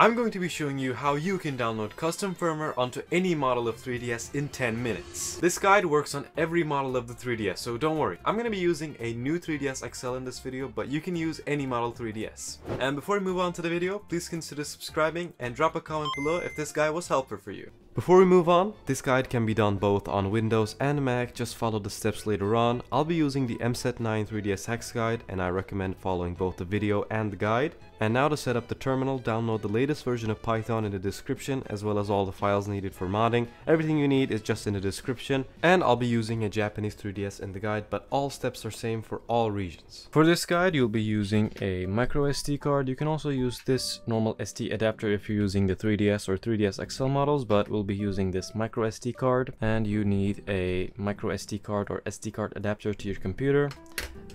I'm going to be showing you how you can download custom firmware onto any model of 3DS in 10 minutes. This guide works on every model of the 3DS, so don't worry. I'm going to be using a new 3DS XL in this video, but you can use any model 3DS. And before we move on to the video, please consider subscribing and drop a comment below if this guide was helpful for you. Before we move on, this guide can be done both on Windows and Mac, just follow the steps later on. I'll be using the MSET9 3DS Hex guide, and I recommend following both the video and the guide. And now to set up the terminal, download the latest version of Python in the description, as well as all the files needed for modding. Everything you need is just in the description, and I'll be using a Japanese 3DS in the guide, but all steps are same for all regions. For this guide, you'll be using a micro SD card. You can also use this normal SD adapter if you're using the 3DS or 3DS XL models, but we'll be using this micro SD card, and you need a micro SD card or SD card adapter to your computer,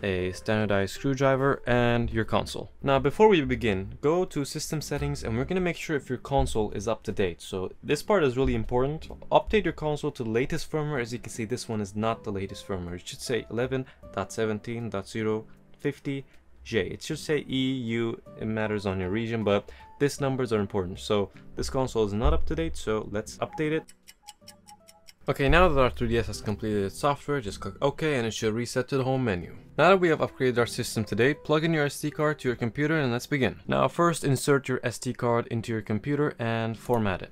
a standardized screwdriver, and your console. Now before we begin, go to system settings, and we're going to make sure if your console is up to date. So this part is really important. Update your console to the latest firmware. As you can see, this one is not the latest firmware. It should say 11.17.050J. It should say EU, it matters on your region, but these numbers are important. So this console is not up to date, so let's update it. Okay, now that our 3DS has completed its software, just click OK and it should reset to the home menu. Now that we have upgraded our system to date, plug in your SD card to your computer and let's begin. Now first insert your SD card into your computer and format it.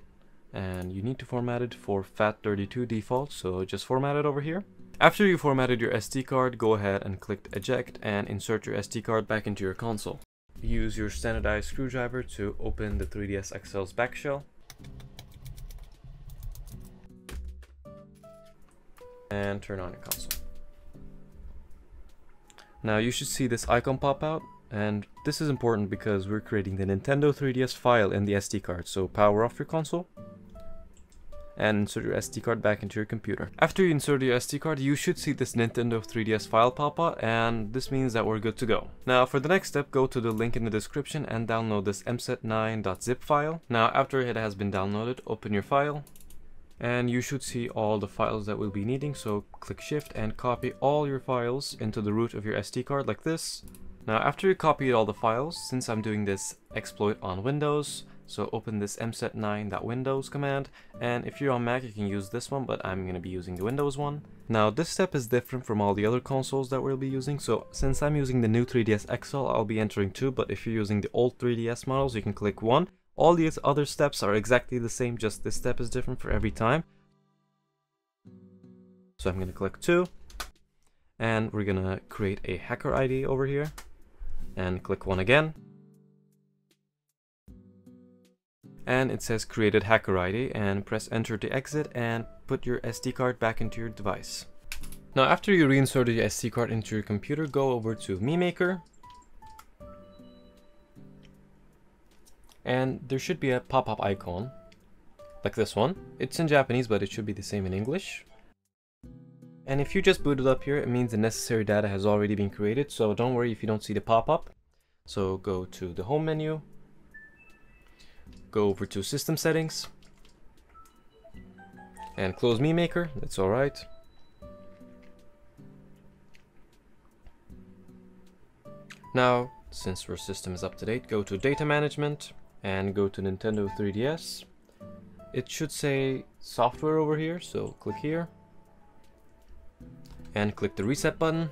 And you need to format it for FAT32 default, so just format it over here. After you formatted your SD card, go ahead and click eject and insert your SD card back into your console. Use your standardized screwdriver to open the 3DS XL's back shell. And turn on your console. Now you should see this icon pop out, and this is important because we're creating the Nintendo 3DS file in the SD card, so power off your console and insert your SD card back into your computer. After you insert your SD card, you should see this Nintendo 3DS file pop up, and this means that we're good to go. Now for the next step, go to the link in the description and download this mset9.zip file. Now after it has been downloaded, open your file. And you should see all the files that we'll be needing, so click shift and copy all your files into the root of your SD card like this. Now after you copy all the files, since I'm doing this exploit on Windows, so open this mset9.windows command, and if you're on Mac you can use this one, but I'm going to be using the Windows one. Now this step is different from all the other consoles that we'll be using, so since I'm using the new 3DS XL I'll be entering 2, but if you're using the old 3DS models you can click 1. All these other steps are exactly the same, just this step is different for every time. So I'm going to click 2, and we're going to create a hacker ID over here, and click 1 again. And it says created hacker ID, and press enter to exit and put your SD card back into your device. Now after you reinserted your SD card into your computer, go over to MeMaker. And there should be a pop-up icon, like this one. It's in Japanese, but it should be the same in English. And if you just boot it up here, it means the necessary data has already been created, so don't worry if you don't see the pop-up. So go to the home menu, go over to system settings, and close MeMaker, that's alright. Now, since your system is up to date, go to data management. And go to Nintendo 3DS. It should say software over here, so click here and click the reset button.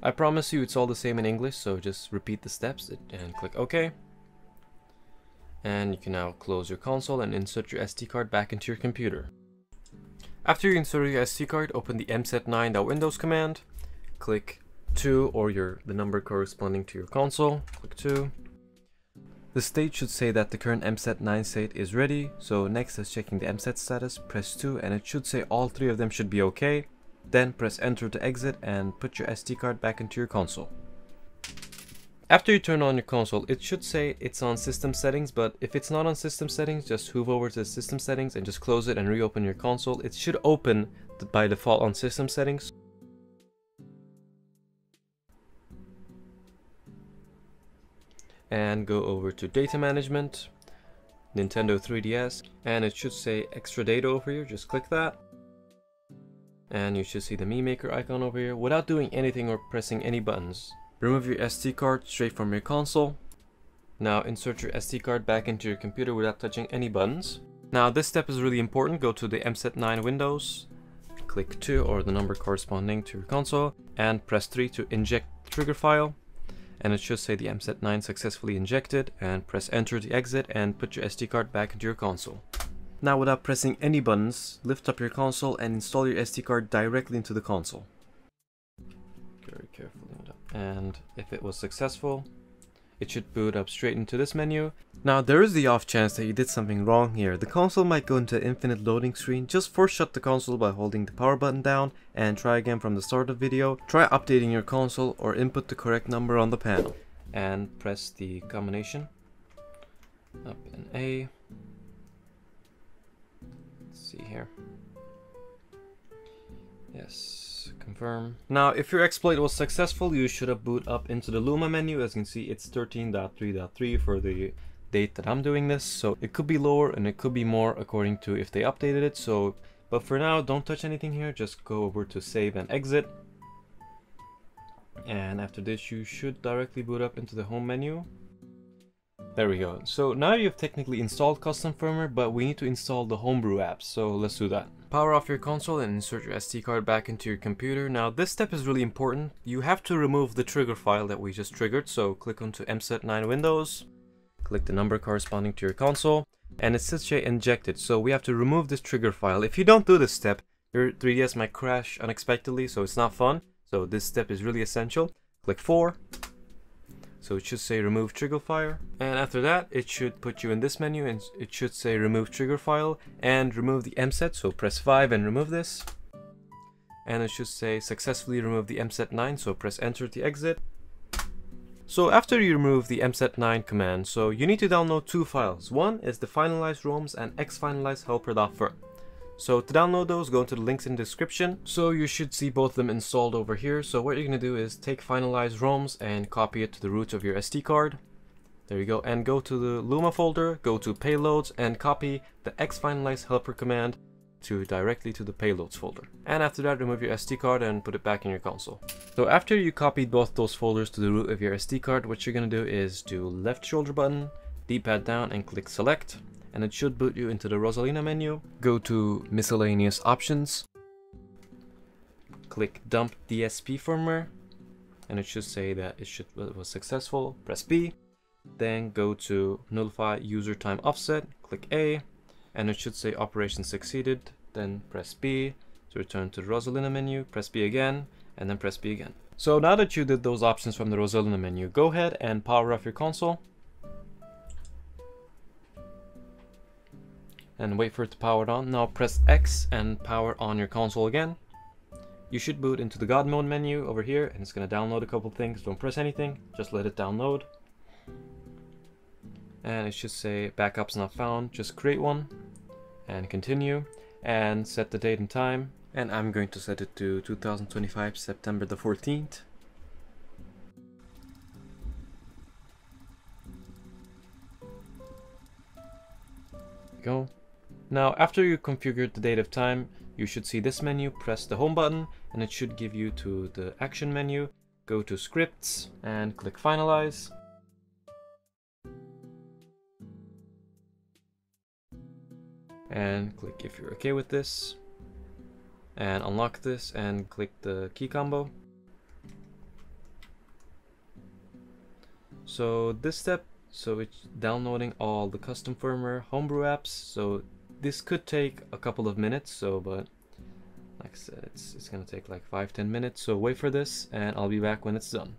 I promise you it's all the same in English, so just repeat the steps and click OK. And you can now close your console and insert your SD card back into your computer. After you insert your SD card, open the mset9.windows command, click 2 or the number corresponding to your console, click 2. The state should say that the current MSET9 state is ready, so next is checking the MSET status, press 2 and it should say all 3 of them should be okay. Then press enter to exit and put your SD card back into your console. After you turn on your console, it should say it's on system settings, but if it's not on system settings, just hover over to system settings and just close it and reopen your console. It should open by default on system settings. And go over to data management, Nintendo 3DS, and it should say extra data over here, just click that. And you should see the MeMaker icon over here without doing anything or pressing any buttons. Remove your SD card straight from your console. Now insert your SD card back into your computer without touching any buttons. Now this step is really important. Go to the MSET9 Windows, click 2 or the number corresponding to your console, and press 3 to inject the trigger file. And it should say the MSET9 successfully injected, and press enter to exit and put your SD card back into your console. Now without pressing any buttons, lift up your console and install your SD card directly into the console. Very carefully. And if it was successful, it should boot up straight into this menu. Now there is the off chance that you did something wrong here. The console might go into infinite loading screen. Just force shut the console by holding the power button down and try again from the start of video. Try updating your console or input the correct number on the panel. And press the combination. Up and A. Let's see here. Yes. Confirm. Now if your exploit was successful, you should have booted up into the Luma menu. As you can see, it's 13.3.3 for the date that I'm doing this, so it could be lower and it could be more according to if they updated it. So but for now, don't touch anything here, just go over to save and exit, and after this you should directly boot up into the home menu. There we go. So now you've technically installed custom firmware, but we need to install the homebrew apps, so let's do that. Power off your console and insert your SD card back into your computer. Now this step is really important. You have to remove the trigger file that we just triggered, so click onto MSET9 Windows, click the number corresponding to your console, and it should say injected, so we have to remove this trigger file. If you don't do this step, your 3DS might crash unexpectedly, so it's not fun, so this step is really essential. Click 4. So it should say remove trigger file, and after that it should put you in this menu and it should say remove trigger file and remove the MSET, so press 5 and remove this. And it should say successfully remove the MSET9, so press enter to exit. So after you remove the MSET9 command, so you need to download two files. One is the finalize ROMs and finalize_helper.firm. So to download those, go to the links in the description. So you should see both of them installed over here. So what you're going to do is take finalize ROMs and copy it to the root of your SD card. There you go. And go to the Luma folder, go to payloads, and copy the finalize helper command directly to the payloads folder. And after that, remove your SD card and put it back in your console. So after you copied both those folders to the root of your SD card, what you're going to do is do left shoulder button, D-pad down, and click select. And it should boot you into the Rosalina menu. Go to miscellaneous options, click dump DSP firmware, and it should say that it was successful. Press B, then go to nullify user time offset, click A, and it should say operation succeeded. Then press B to return to the Rosalina menu, press B again, and then press B again. So now that you did those options from the Rosalina menu, go ahead and power off your console and wait for it to power on. Now press X and power on your console again. You should boot into the God mode menu over here, and it's going to download a couple things. Don't press anything, just let it download. And it should say backups not found, just create one and continue and set the date and time. And I'm going to set it to 2025 September the 14th. Go. Now after you configured the date of time, you should see this menu. Press the home button and it should give you to the action menu. Go to scripts and click finalize. And click if you're okay with this. And unlock this and click the key combo. So this step, so it's downloading all the custom firmware homebrew apps. So this could take a couple of minutes, so but like I said, it's gonna take like 5-10 minutes. So wait for this and I'll be back when it's done.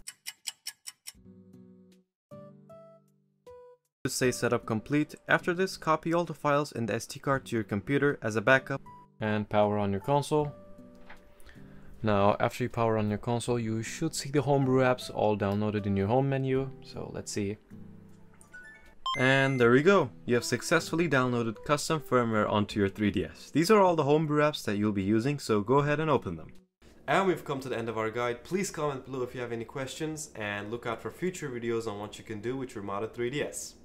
Just say setup complete. After this, copy all the files in the SD card to your computer as a backup and power on your console. Now after you power on your console, you should see the homebrew apps all downloaded in your home menu. So let's see. And there we go, you have successfully downloaded custom firmware onto your 3DS. These are all the homebrew apps that you'll be using, so go ahead and open them. And we've come to the end of our guide. Please comment below if you have any questions, and look out for future videos on what you can do with your modded 3DS.